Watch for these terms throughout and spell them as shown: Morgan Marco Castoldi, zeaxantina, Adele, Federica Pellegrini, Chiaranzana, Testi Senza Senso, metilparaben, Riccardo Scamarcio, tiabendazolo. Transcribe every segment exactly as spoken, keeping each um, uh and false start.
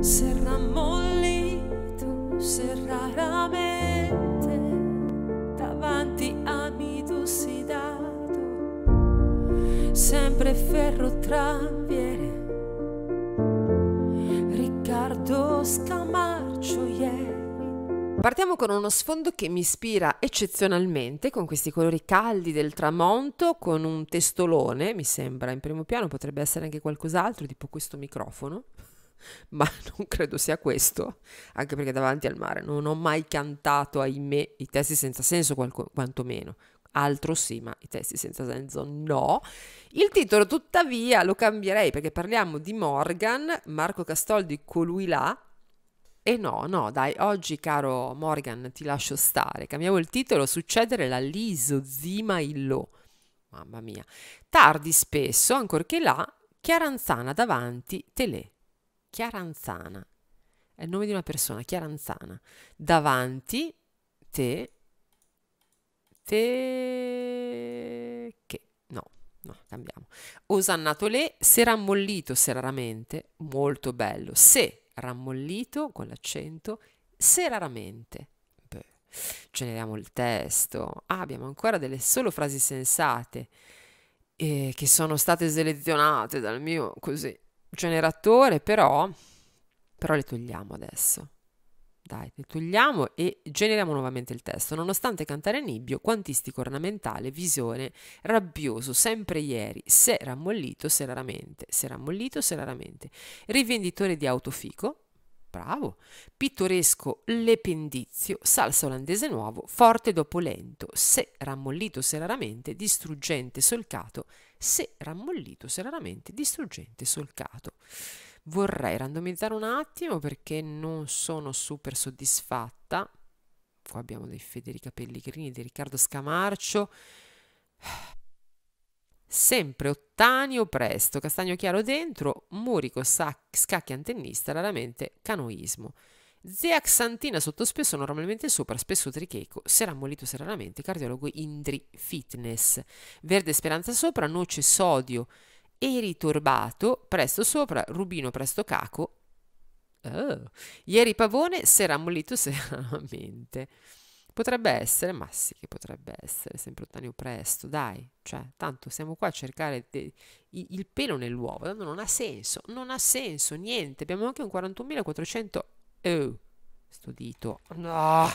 Serrà ammollito, serrà raramente davanti a mi dussidato, sempre ferro tranviere, Riccardo Scamarcio yeah. Partiamo con uno sfondo che mi ispira eccezionalmente, con questi colori caldi del tramonto, con un testolone, mi sembra, in primo piano, potrebbe essere anche qualcos'altro, tipo questo microfono, ma non credo sia questo, anche perché davanti al mare non ho mai cantato, ahimè, i testi senza senso quantomeno. Altro sì, ma i testi senza senso no. Il titolo tuttavia lo cambierei, perché parliamo di Morgan Marco Castoldi, colui là. E eh no, no, dai, oggi caro Morgan ti lascio stare, cambiamo il titolo, succedere la lisozima illo, mamma mia, tardi spesso, ancorché là, Chiaranzana davanti, telè, Chiaranzana, è il nome di una persona, Chiaranzana, davanti, te, te, che, no, no, cambiamo, osannato le, se rammollito, se raramente, molto bello, se, rammollito con l'accento, se raramente. Beh, generiamo il testo. Ah, abbiamo ancora delle solo frasi sensate eh, che sono state selezionate dal mio così generatore, però, però le togliamo adesso. Dai, le togliamo e generiamo nuovamente il testo. Nonostante cantare nibbio, quantistico ornamentale, visione, rabbioso, sempre ieri, se rammollito, se raramente, se rammollito, se raramente. Rivenditore di autofico, bravo, pittoresco, lependizio, salsa olandese nuovo, forte dopo lento, se rammollito, se raramente, distruggente, solcato, se rammollito, se raramente, distruggente, solcato. Vorrei randomizzare un attimo perché non sono super soddisfatta. Qua abbiamo dei Federica Pellegrini, di Riccardo Scamarcio. Sempre ottanio presto, castagno chiaro dentro, murico, scacchi antennista, raramente canoismo. Zeaxantina sottospesso, normalmente sopra, spesso tricheco, sarà mollito raramente, cardiologo Indri Fitness. Verde speranza sopra, noce sodio. Eri torbato, presto sopra, rubino presto caco, oh. Ieri pavone, se rammollito serenamente. Potrebbe essere, ma sì che potrebbe essere, sempre ottanio presto, dai, cioè, tanto siamo qua a cercare de, il, il pelo nell'uovo, tanto non ha senso, non ha senso, niente, abbiamo anche un quarantunomilaquattrocento, oh, sto dito, no!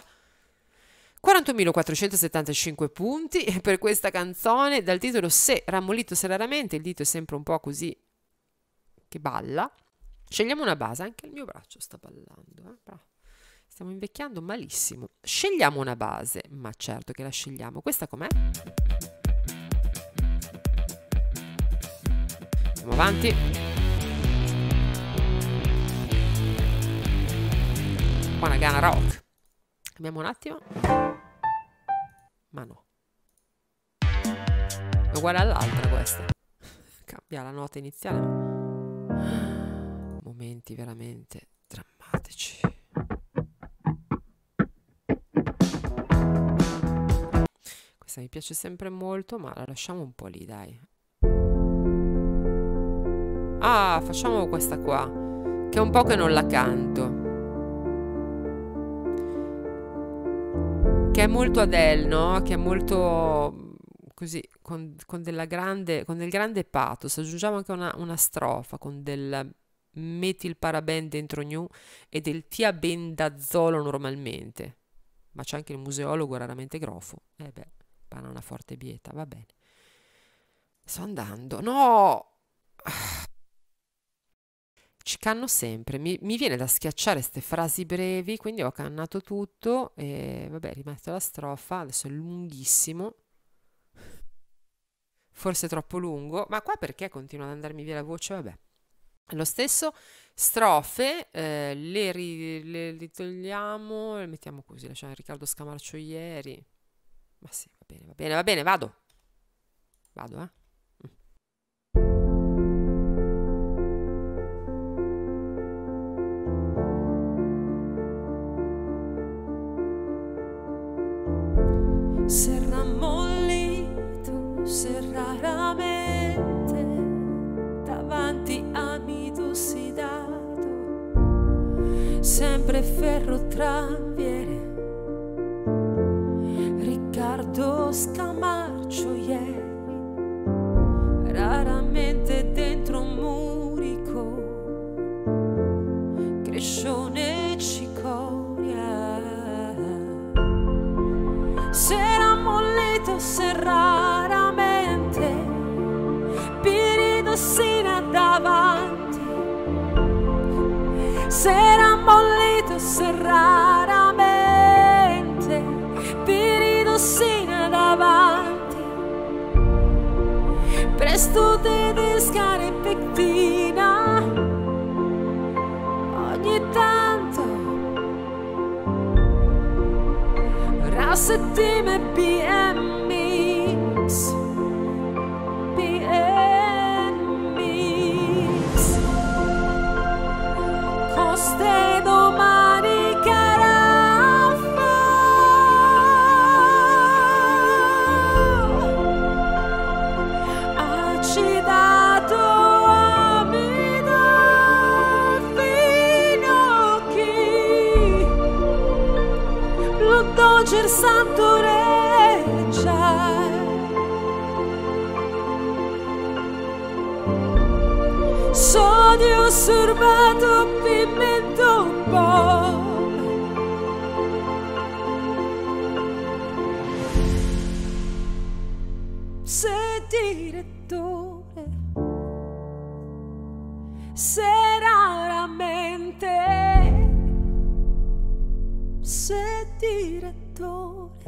quarantunomilaquattrocentosettantacinque punti per questa canzone dal titolo Se rammollito se raramente, il dito è sempre un po' così che balla. Scegliamo una base, anche il mio braccio sta ballando, eh? Stiamo invecchiando malissimo. Scegliamo una base, ma certo che la scegliamo. Questa com'è? Andiamo avanti. Buona Gana Rock. Cambiamo un attimo, ma no, è uguale all'altra questa, cambia la nota iniziale, ma... momenti veramente drammatici. Questa mi piace sempre molto, ma la lasciamo un po' lì, dai. Ah, facciamo questa qua, che è un po' che non la canto, che è molto Adele, no? Che è molto così, con, con, della grande, con del grande pathos. Aggiungiamo anche una, una strofa con del metilparaben dentro gnu e del tiabendazolo normalmente. Ma c'è anche il museologo raramente grofo. Eh beh, banana forte bieta, va bene. Sto andando. No! Ci canno sempre, mi, mi viene da schiacciare queste frasi brevi, quindi ho cannato tutto e vabbè, rimetto la strofa, adesso è lunghissimo, forse è troppo lungo, ma qua perché continua ad andarmi via la voce, vabbè. Lo stesso, strofe, eh, le, ri, le ritogliamo, le mettiamo così, lasciamo Riccardo Scamarcio ieri, ma sì, va bene, va bene, va bene, vado, vado eh. Se rammollito, se raramente davanti a mi dussidato, sempre ferro tramviere. Riccardo Scamarcio ieri, raramente dentro un murico, crescione e cicoria. S'era mollito se raramente, Pirido si ne davanti. S'era mollito se raramente, Pirido si ne davanti. Presto tedesca e pectina, ogni tanto rassettime B M X. Doger santo reggia, sodio sorbato pimento po'. Se direttore, se raramente, se direttore.